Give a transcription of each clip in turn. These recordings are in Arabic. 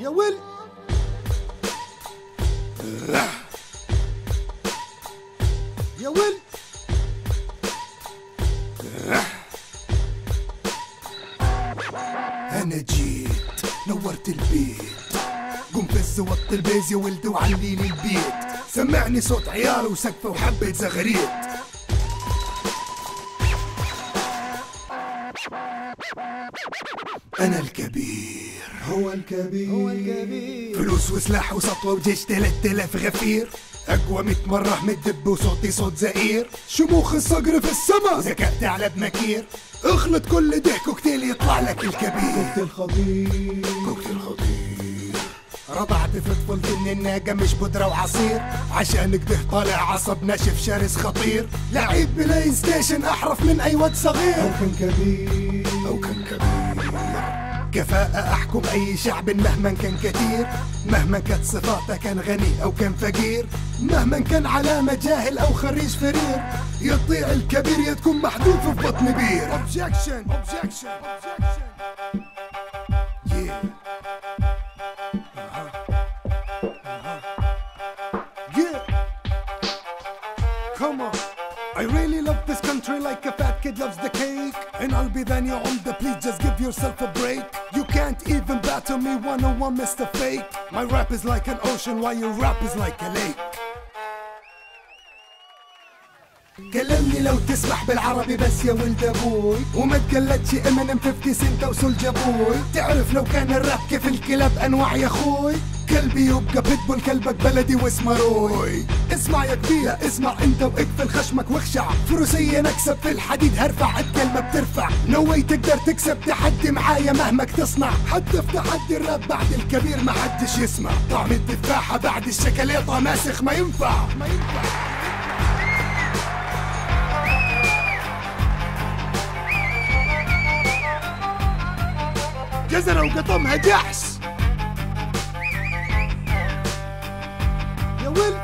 يا ويلي يا ويلي انا جيت نورت البيت، قم فز وطي البيز يا ولدي وعليلي البيت، سمعني صوت عيال وسقفه وحبة زغريت. أنا الكبير هو الكبير، فلوس وسلاح وسطوة وجيش 3000 غفير، أقوى 100 مرة من الدب وصوتي صوت زئير، شموخ الصقر في السما زكأت على بمكير، اخلط كل ده كوكتيل يطلع لك الكبير، كوكتيل خطير كوكتيل خطير. رضعت في طفولتي من الناقة مش بودرة وعصير، عشان كده طالع عصب ناشف شرس خطير، لعيب بلاي ستيشن أحرف من أي واد صغير، أو كان كبير أو كان كبير. كفاءة أحكم أي شعب مهما كان كتير، مهما كانت صفاته كان غني أو كان فقير، مهما كان علامة جاهل أو خريج فرير، يطيع الكبير يا تكون محذوف في بطن بير. Objection. Objection. Yeah. Yeah. Come on. I really love this country like a fat kid loves the cake. And I'll be then your umda, please just give yourself a break. You can't even battle me 101 Mr. Fake. My rap is like an ocean while your rap is like a lake. كلمني لو تسمح بالعربي بس يا ولد ابوي، وما تقلدش امينيم 50 سنت وسولجر جابوي، تعرف لو كان الراب كيف الكلاب انواع يا اخوي، كلبي يبقى بيتبول كلبك بلدي واسمه روي. اسمع يا كبير اسمع انت واقفل خشمك واخشع، فروسيا نكسب في الحديد هرفع الكلمه بترفع، نو واي تقدر تكسب تحدي معايا مهما تصنع، حتى في تحدي الراب بعد الكبير ما حدش يسمع، طعم التفاحه بعد الشكليطه ماسخ ما ينفع ما ينفع. جزرة وقطمها جحس يا ويل.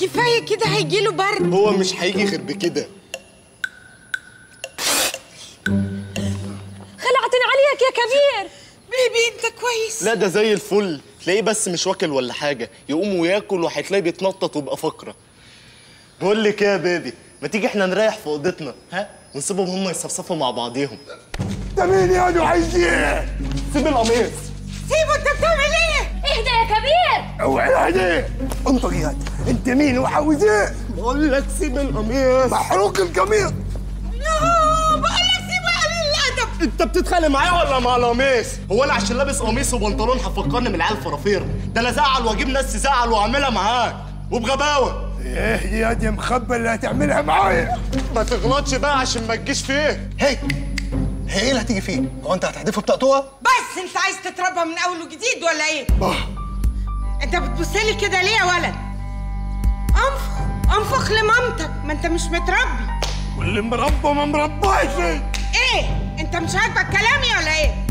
كفاية كده هيجيله برد. هو مش هيجي غير بكده. خلعتني عليك يا كبير. بيبي انت كويس؟ لا ده زي الفل، تلاقيه بس مش واكل ولا حاجة، يقوم وياكل وهتلاقيه بيتنطط ويبقى فقرة. بقول لك ايه يا بيبي، ما تيجي احنا نريح في اوضتنا، ها؟ ونسيبهم هم يصفصفوا مع بعضيهم. ده مين يعني وعايز ايه؟ سيب القميص. سيبه انت بتعمل ايه؟ اهدى يا كبير. اوعي عليك. انطر ياك، انت مين وعاوز ايه؟ بقول لك سيب القميص. محروق القميص. نو بقول لك سيبه يا قليل الادب. انت بتتخانق معايا ولا مع القميص؟ هو انا عشان لابس قميص وبنطلون هفكرني من العيال الفرافير؟ ده انا زعل واجيب ناس تزعل واعملها معاك وبغباوه. ايه يا دي مخبى اللي هتعملها معايا؟ ما تغلطش بقى عشان ما تجيش فيك. هي هي ايه اللي هتيجي فيه؟ هو انت هتحدفه بطاقتها؟ بس انت عايز تتربى من اول وجديد ولا ايه؟ انت بتبصلي كده ليه يا ولد؟ انفخ انفخ لمامتك، ما انت مش متربي. واللي مربى ما مرباش. ايه؟ انت مش عاجبك كلامي ولا ايه؟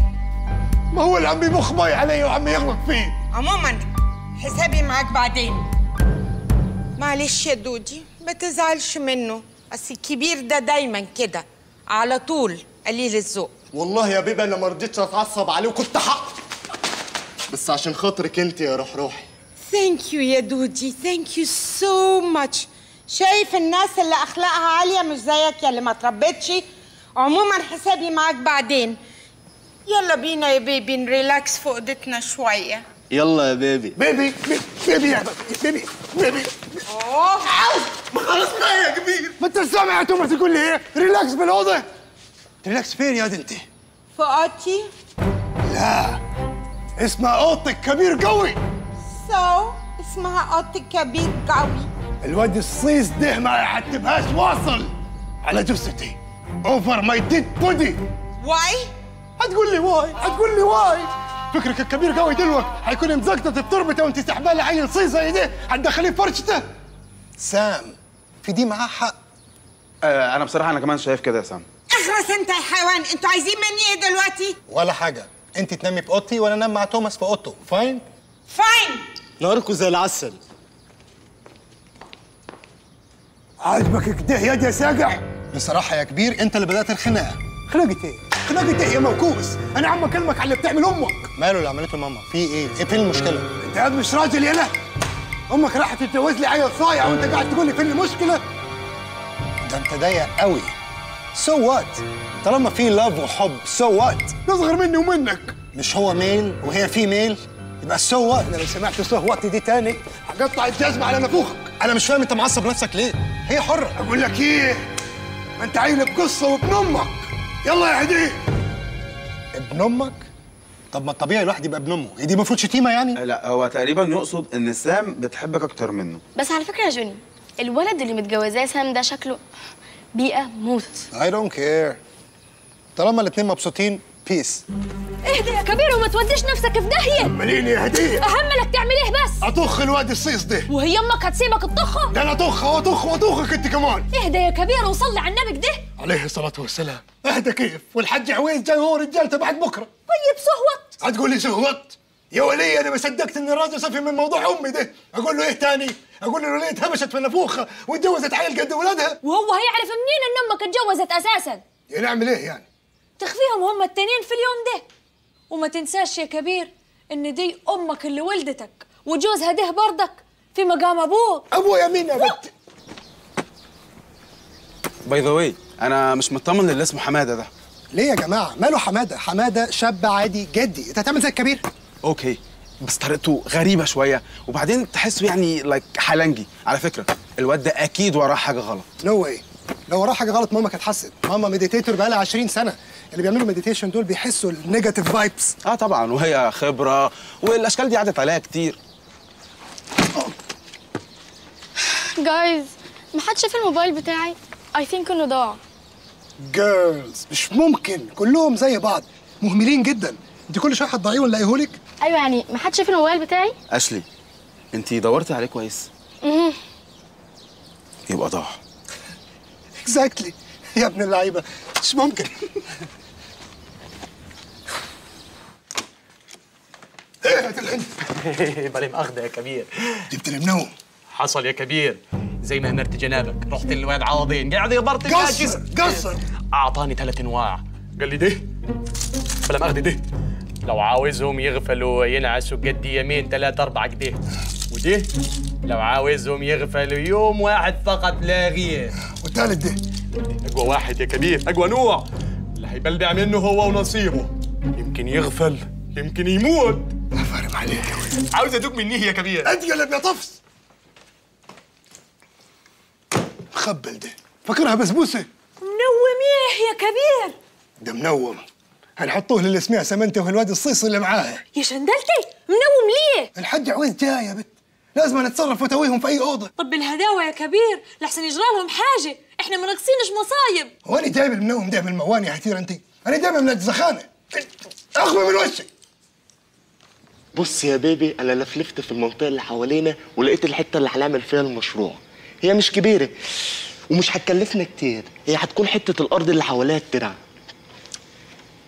ما هو اللي عم يمخ مي عليا وعم يغلط فيه. عموما حسابي معاك بعدين. معلش يا دودي ما تزعلش منه، بس الكبير ده دايما كده على طول قليل الذوق. والله يا بيبي انا ما رضيتش اتعصب عليه وكنت حق، بس عشان خاطرك انت يا روحي. ثانك يو يا دودي، ثانك يو سو ماتش. شايف الناس اللي اخلاقها عاليه مش زيك يا اللي ما تربتش. عموما حسابي معاك بعدين. يلا بينا يا بيبي نريلاكس فوقدتنا شويه. يلا يا بيبي. بيبي بيبي يا بيبي بيبي. اوه ما خلاص بقى يا كبير. ما انت سامع يا تومر تقول لي ايه؟ ريلاكس بالاوضه. ريلاكس فين يا دي انت؟ في اوضتي. لا اسمها اوضتك كبير قوي. سو اسمها اوضتك كبير قوي. الواد الصيص ده ما يحتبهاش واصل على جثتي. اوفر ماي ديد بودي. واي؟ هتقول لي واي؟ هتقول لي واي؟ فكرك الكبير قوي دلوقتي هيكون مزقطط بتربته وانت سحباله عيل صيص زي ده هتدخليه فرشته؟ سام في دي معاه حق. انا بصراحه انا كمان شايف كده يا سام. اخرس انت يا حيوان، انتوا عايزين مني ايه دلوقتي؟ ولا حاجه، انت تنامي في اوضتي وانا انام مع توماس في اوضته، فاين؟ فاين. نهاركوا زي العسل. عاجبك كده يا دي يا ساجع؟ بصراحه يا كبير انت اللي بدات الخناقه. خناقه ايه؟ خناقه ايه يا موكوس؟ انا عم اكلمك على اللي بتعمل امك. ماله اللي عملته لماما؟ في ايه؟ ايه فين المشكله؟ انت قاعد مش راجل يالا؟ امك راحت تتجوز لي عيل صايع وانت قاعد تقول لي فين المشكله؟ ده انت ضيق قوي. سو وات؟ طالما في لاف وحب سو وات؟ نصغر مني ومنك. مش هو ميل وهي فيميل؟ يبقى سو وات؟ انا لو سمعت سو وات دي تاني هقطع الجزمه على نافوخك. انا مش فاهم انت معصب نفسك ليه؟ هي حره. اقول لك ايه؟ ما انت عيل بقصه وابن امك. يلا يا هديه. ابن امك؟ طب ما الطبيعي الواحد يبقى ابن امه، هي دي المفروض شتيمه يعني؟ لا هو تقريبا يقصد ان سام بتحبك اكتر منه. بس على فكره يا جوني الولد اللي متجوزاه سام ده شكله بيئه موت. I don't care. طالما الاثنين مبسوطين بيس. اهدى يا كبير وما توديش نفسك في داهيه. اماليني يا هديه. اهم لك تعمل ايه بس؟ اطخ الواد الصيص ده. وهي امك هتسيبك تطخه؟ ده انا اطخ واطخ واطخك انت كمان. اهدى يا كبير وصلي على النبي كده. عليه الصلاه والسلام. اهدى كيف؟ والحاج عويس جاي هو رجالته بعد بكره. طيب سهوت. هتقول لي سهوت؟ يا ولي انا ما صدقت ان الراجل صفي من موضوع امي ده، اقول له ايه تاني؟ اقول له الوليه اتهمشت في النفوخه واتجوزت عيل قد ولادها. وهو هيعرف منين ان امك اتجوزت اساسا؟ يا نعمل ايه يعني؟ تخفيهم هم التانيين في اليوم ده. وما تنساش يا كبير ان دي امك اللي ولدتك وجوزها ده بردك في مقام ابوك. ابويا مين يا بنت؟ باي ذا واي انا مش مطمن للي اسمه حماده ده. ليه يا جماعه؟ ماله حماده؟ حماده شاب عادي جدي. انت هتعمل زي الكبير؟ اوكي بس طريقته غريبه شويه وبعدين تحسه يعني لايك حلنجي. على فكره الواد ده اكيد وراه حاجه غلط. نو واي. لو وراه حاجه غلط ماما كانت حست. ماما مديتيتور بقالها 20 سنه. اللي بيعملوا مديتيشن دول بيحسوا النيجاتيف فايبس. طبعا وهي خبره والاشكال دي عدت عليها كتير. جايز ما حدش شاف الموبايل بتاعي؟ اي ثينك انه ضاع. جيرلز مش ممكن كلهم زي بعض مهملين جدا. انت كل شويه هتضيعيه ونلاقيه لك. ايوه يعني ما حدش شاف الموبايل بتاعي؟ اشلي انت دورتي عليه كويس؟ يبقى ضاع. اكزاكتلي يا ابن اللعيبه مش ممكن. ايه يا الهند؟ بالي مأخده يا كبير. جبت لي منهم. حصل يا كبير زي ما امرت جنابك رحت للواد عوضين قاعد يبرطج قصر قصر. اعطاني 3 انواع قال لي ده بالي مأخده ده لو عاوزهم يغفلوا ينعسوا قد يمين 3 4 كده، وده لو عاوزهم يغفلوا يوم واحد فقط لا غير، والثالث ده اقوى واحد يا كبير اقوى نوع اللي هيبلع منه هو ونصيبه يمكن يغفل يمكن يموت. افرم عليك عاوز ادوق منيه يا كبير. اتقلب يا طفس. مخبل ده فاكرها بسبوسه. منوم ايه يا كبير؟ ده منوم هنحطوه للي اسمها سمنته والواد الصيص اللي معاها. يا شندلتي منوم ليه؟ الحاج عويس جاي يا بت لازم نتصرف وتويهم في اي اوضه. طب الهداوه يا كبير لحسن يجرى لهم حاجه احنا ما ناقصينش مصايب. هو انا جايب المنوم ده من الموان يا حتير انت؟ انا دايما من الزخانه اخوي من وشي. بص يا بيبي انا لفلفت في المنطقه اللي حوالينا ولقيت الحته اللي هنعمل فيها المشروع. هي مش كبيره ومش هتكلفنا كتير، هي هتكون حته الارض اللي حواليها الترعه.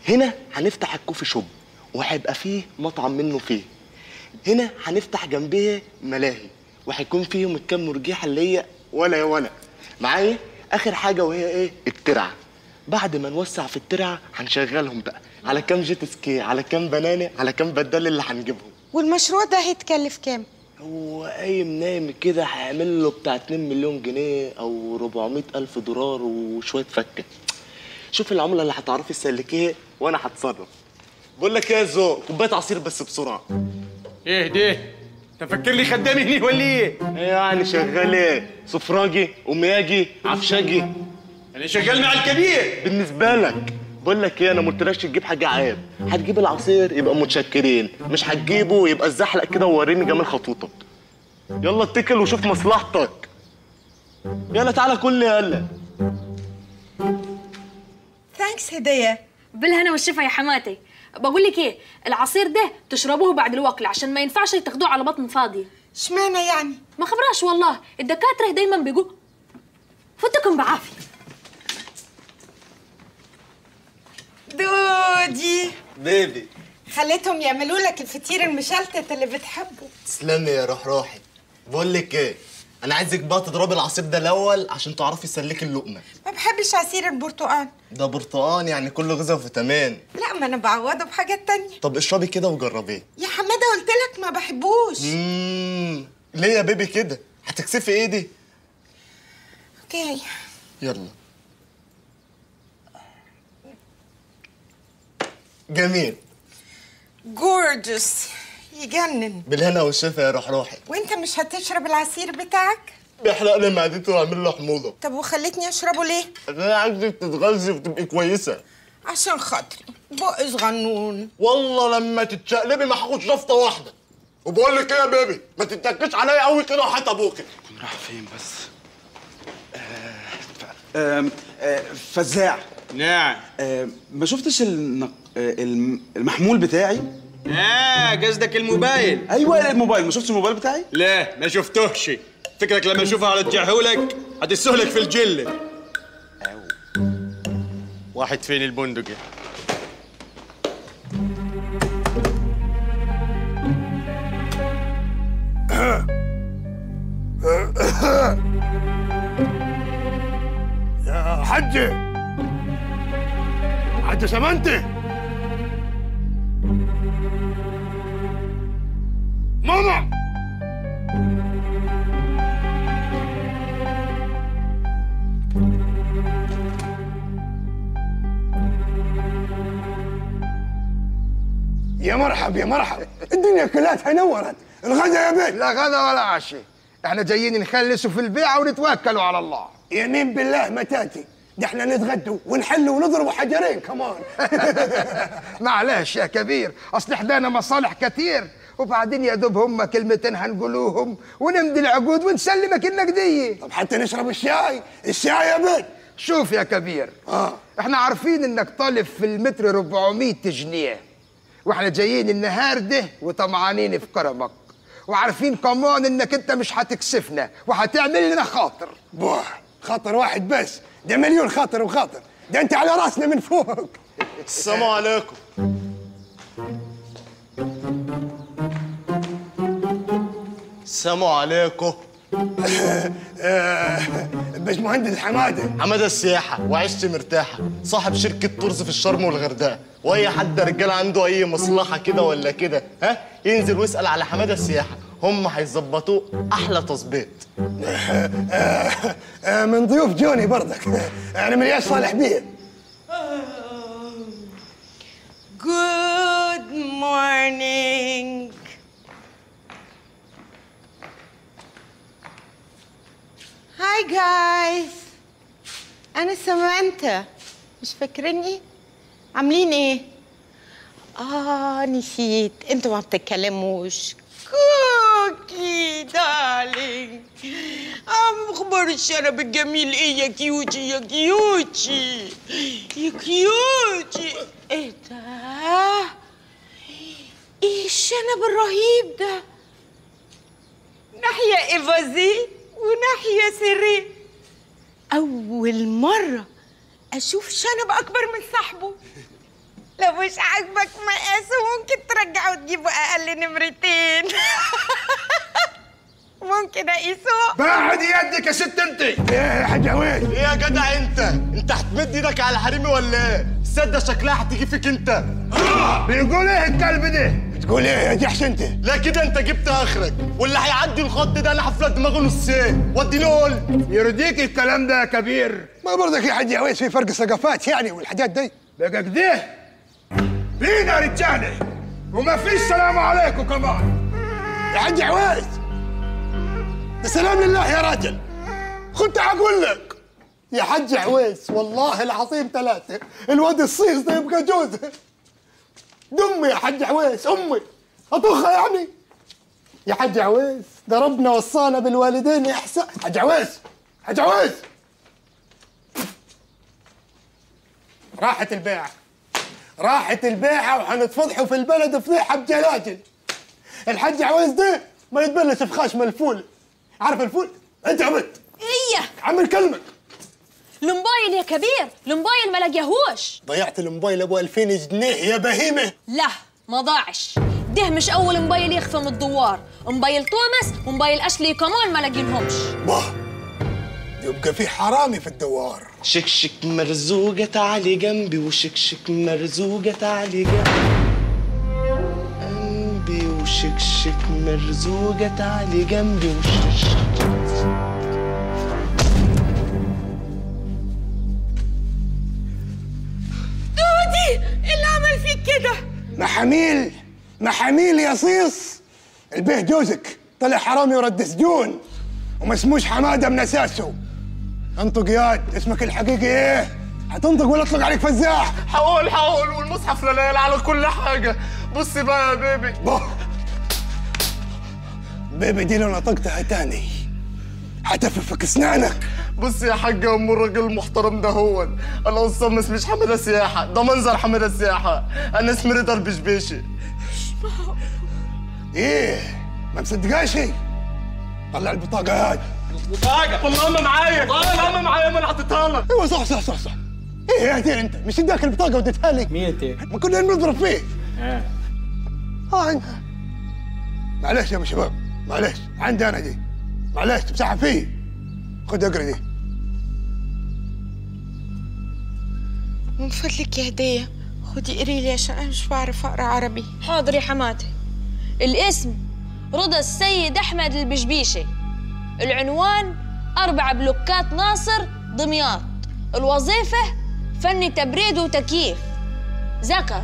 هنا هنفتح الكوفي شوب وهيبقى فيه مطعم منه فيه. هنا هنفتح جنبيه ملاهي وهيكون فيهم الكام مرجيحه اللي هي ولا يا ولا معايا. اخر حاجه وهي ايه؟ الترعه. بعد ما نوسع في الترعه هنشغلهم بقى على كام جيت سكي على كام بنانه على كام بدال اللي هنجيبهم. والمشروع ده هيتكلف كام؟ هو قايم نايم كده هيعمل له بتاع 2 مليون جنيه او 400,000 دولار وشويه فكه. شوف العمله اللي هتعرفي تسلكيها وانا هتصرف. بقول لك ايه يا زو، كوبايه عصير بس بسرعه. ايه ده؟ انت فاكر لي خدامي هنا ولا ايه؟ يعني شغال ايه؟ صفراجي، امياجي، عفشاجي. انا شغال مع الكبير بالنسبه لك. بقول لك ايه، انا ما قلتلكش تجيب حاجه عيب. هتجيب العصير يبقى متشكرين، مش هتجيبه يبقى الزحلق كده ووريني جمال خطوطك. يلا اتكل وشوف مصلحتك. يلا تعالى كل يلا. ثانكس هديه. بالهنا والشفا يا حماتي. بقول لك ايه، العصير ده تشربوه بعد الوكل عشان ما ينفعش تاخدوه على بطن فاضيه. اشمعنى يعني؟ ما خبراش والله، الدكاتره دايما بيجوا. فوتكم بعافيه. دودي بيبي، خليتهم يعملوا لك الفطير المشلتت اللي بتحبه. تسلمي يا روح روحي. بقول لك ايه، انا عايزك بقى تضربي العصير ده الاول عشان تعرفي تسلكي اللقمه. ما بحبش عصير البرتقال ده، برتقال يعني كله غذاء وفيتامين. لا، ما انا بعوضه بحاجات تانية. طب اشربي كده وجربيه يا حماده. قلت لك ما بحبوش. ليه يا بيبي كده؟ هتكسفي ايدي. اوكي يلا. جميل. جورجس يجنن. بالهنا والشفا يا روح روحي. وانت مش هتشرب العصير بتاعك؟ بيحرق لي معدتي وعامل لي حموضه. طب وخليتني اشربه ليه؟ عشان انا عايزك تتغذي وتبقي كويسه. عشان خاطري بقي صغنون. والله لما تتشقلبي ما هاخد شفطه واحده. وبقول لك ايه يا بيبي، ما تتكش عليا قوي كده وحتى ابوكي. كنت رايح فين بس؟ فزاع. نعم. ما شفتش المحمول بتاعي؟ قصدك الموبايل؟ ايوه الموبايل. ما شفتش الموبايل بتاعي؟ لا ما شفتهش. فكرك لما اشوفها هرجعهولك هتسهلك في الجله. واحد فين البندقية؟ يا حجي حجي سمنتي ماما. يا مرحب يا مرحب. الدنيا كلها نورت. الغدا يا بيه؟ لا غدا ولا عشاء، احنا جايين نخلصوا في البيعه ونتوكلوا على الله. يمين بالله متاتي، ده احنا نتغدوا ونحلوا ونضربوا حجرين كمان. معلش يا كبير، اصل احدانا مصالح كتير، وبعدين يا دوب هم كلمتين هنقولوهم ونمضي العقود ونسلمك انك دي. طب حتى نشرب الشاي. الشاي يا بنت. شوف يا كبير، احنا عارفين انك طالب في المتر 400 جنيه، واحنا جايين النهار ده وطمعانين في كرمك، وعارفين كمان انك انت مش هتكسفنا وهتعمل لنا خاطر. بوه خاطر واحد بس؟ ده مليون خاطر وخاطر، ده انت على راسنا من فوق. السلام عليكم. السلام عليكم. باشمهندس حماده. حماده السياحه، وعشت مرتاحه، صاحب شركه طرز في الشرم والغردقه، واي حد رجال عنده اي مصلحه كده ولا كده ها ينزل ويسال على حماده السياحه، هم هيظبطوه احلى تظبيط. من ضيوف جوني برضك. انا من ايش صالح بيه. جود مورنينج. هاي جايز، أنا سمانتا. مش فاكريني؟ عاملين إيه؟ نسيت، أنتوا ما بتتكلموش. كوكي دارلينج، أخبار الشرب الجميل إيه يا كيوتشي يا كيوتشي يا كيوتشي؟ إيه ده؟ إيه الشنب الرهيب ده؟ ناحية إيفازي وناحية سري. أول مرة أشوف شنب أكبر من صاحبه. لو مش عاجبك مقاسه ممكن ترجعه وتجيبه أقل نمرتين. ممكن أقيسه؟ بعد يدك يا ست أنت. إيه يا حجاويل؟ إيه يا جدع أنت؟ أنت هتمد إيدك على حريمي ولا إيه؟ السد شكلها هتيجي فيك أنت. بيقول إيه الكلب ده؟ بتقول ايه يا دي حشنت؟ لا كده انت جبت اخرك، واللي هيعدي الخط ده انا هفلت دماغه نصين واديله قول. يرضيك الكلام ده يا كبير؟ ما برضك يا حاج عويس في فرق ثقافات يعني والحاجات دي. بقى كده بينا رجاله ومفيش سلام عليكم كمان يا حاج عويس. بسلام الله يا راجل. كنت هقول لك يا حاج عويس والله العظيم ثلاثه الواد الصيص ده يبقى جوزه دمي يا حاج عويس، امي اطخها يعني يا حاج عويس. ده ربنا وصانا بالوالدين احسان. حاج عويس حاج عويس راحت البيعه، راحت البيعه وحنتفضحوا في البلد فضيحه بجلاجل. الحاج عويس ده ما يتبلش في خشم الفول، عارف الفول؟ انت عبد ايه عم الكلمه الموبايل يا كبير، الموبايل ما لاقيهوش. ضيعت الموبايل ابو 2000 جنيه يا بهيمه. لا ما ضاعش، ده مش اول موبايل يخفى من الدوار، موبايل توماس وموبايل اشلي كمان ما لاقينهمش. باه يبقى في حرامي في الدوار. شكشك مرزوقه تعالي جنبي، وشكشك مرزوقه تعالي جنبي، وشكشك مرزوقه تعالي جنبي، وشكشك. كده محاميل محاميل يا صيص. البيه جوزك طلع حرامي ورد سجون وما اسموش حماده من اساسه. انطق ياد، اسمك الحقيقي ايه؟ هتنطق ولا اطلق عليك فزاح؟ حقول والمصحف لا يعلى على كل حاجه. بص بقى يا بيبي بيبي دي لو نطقتها تاني هتففك اسنانك. بص يا حاجه ام الراجل المحترم ده، هو انا اصلا ما اسميش حماده سياحه، ده منظر حماده سياحه، انا اسمي رضا البشبيشي. مش معقول. ايه ما مصدقاش؟ طلع البطاقه هاي. البطاقه والله ما معايا، والله ما معايا، ما انا حطيتها لك. ايوه صح. ايه يا هدي انت مش اداك البطاقه وديتها لك؟ مين انت؟ ما كنا نضرب فيه. معلش يا شباب، معلش عندي انا دي، معلش تمسحها فيه. خد اقرا دي. من فضلك يا هديه خدي اقري لي عشان انا مش بعرف اقرا عربي. حاضر يا حماتي. الاسم رضا السيد احمد البشبيشي. العنوان 4 بلوكات ناصر دمياط. الوظيفه فني تبريد وتكييف. ذكر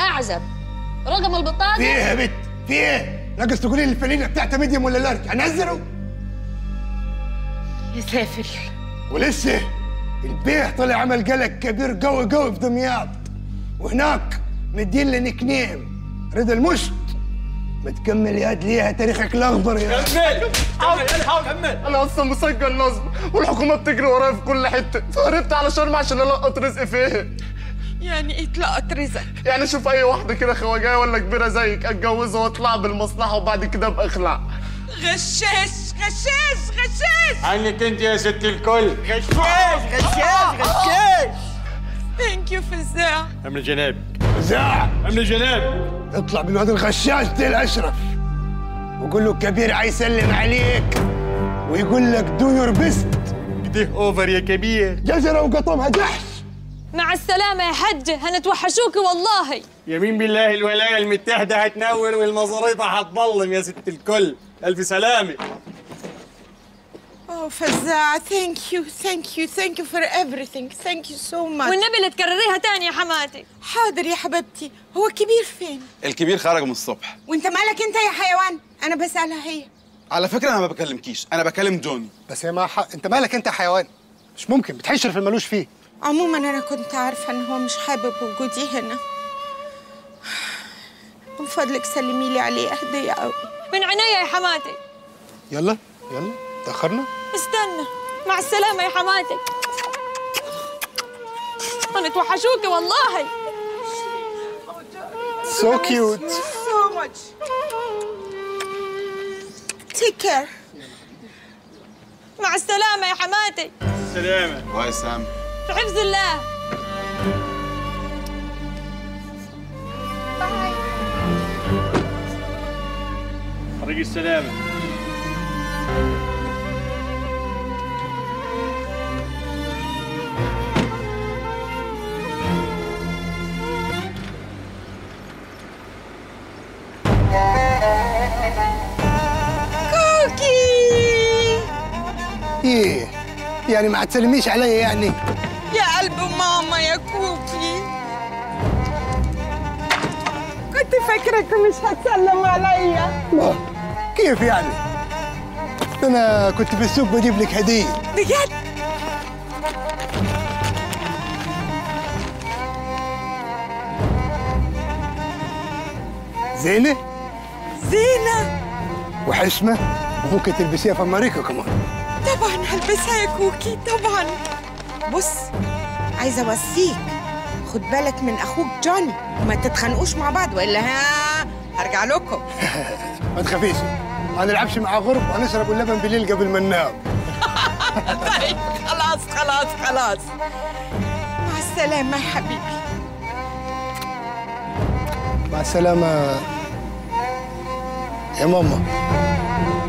اعزب. رقم البطاقه. فيه يا بت فيه. ناقص تقولي لي الفانيله بتاعتها ميديم ولا لارج هنزله؟ يا سافر. ولسه البيع طلع عمل قلق كبير قوي قوي في دمياط، وهناك مدين لي نيك نيم رضا المشت. ما تكمل ياد ليها تاريخك الاخضر يا كمل. انا اصلا مسجل نصب والحكومه بتجري ورايا في كل حته، فهربت على شرم عشان القط رزقي فيها. يعني ايه تلقط رزق؟ يعني اشوف اي واحده كده خواجايه ولا كبيره زيك اتجوزها واطلع بالمصلحه وبعد كده ابقى اخلع. غشاش عنك انت يا ست الكل. غشاش ثانك يو فزاع. امن الجناب فزاع، امن الجناب. اطلع بالواد الغشاش ده الاشرف وقول له الكبير هيسلم عليك ويقول لك دو يور بيست. ده اوفر يا كبير. جزره وقطمها جحش. مع السلامة يا حج، هنتوحشوكي والله. يمين بالله الولاية المتحدة هتنور والمظاريف هتضلم يا ست الكل. ألف سلامة. أوه فزاعة ثانك يو ثانك يو ثانك يو فور everything ثانك يو سو ماتش. والنبي اللي تكرريها تاني يا حماتي. حاضر يا حبيبتي. هو الكبير فين؟ الكبير خرج من الصبح. وأنت مالك أنت يا حيوان؟ أنا بسألها هي. على فكرة أنا ما بكلمكيش، أنا بكلم جوني. بس يا ما أنت مالك أنت يا حيوان؟ مش ممكن بتحشر في المالوش فيه. عموما انا كنت عارفه ان هو مش حابب وجودي هنا. من فضلك سلمي لي عليه هديه قوي. من عينيا يا حماتي. يلا تاخرنا. استنى. مع السلامه يا حماتي. هنتوحشوكي والله. سو كيوت سو ماتش. تيك كير. مع السلامه يا حماتي. السلامه. باي سام. في حفظ الله. باي. طريق السلامة. ايه يعني ما هتسلميش عليا يعني؟ يا قلب ماما يا كوكي، كنت فاكرك مش هتسلم عليا. كيف يعني؟ انا كنت في السوق بجيب لك هديه. بجد؟ زينه؟ زينه وحشمه، وممكن تلبسيها في امريكا كمان. طبعا هلبسها يا كوكي طبعا. بص، عايزه اوصيك خد بالك من اخوك جوني وما تتخانقوش مع بعض والا هرجع لكم. ما تخافيش، ما نلعبش مع غرب وهنشرب اللبن بالليل قبل ما ننام. طيب خلاص خلاص خلاص، مع السلامه يا حبيبي. مع السلامه يا ماما.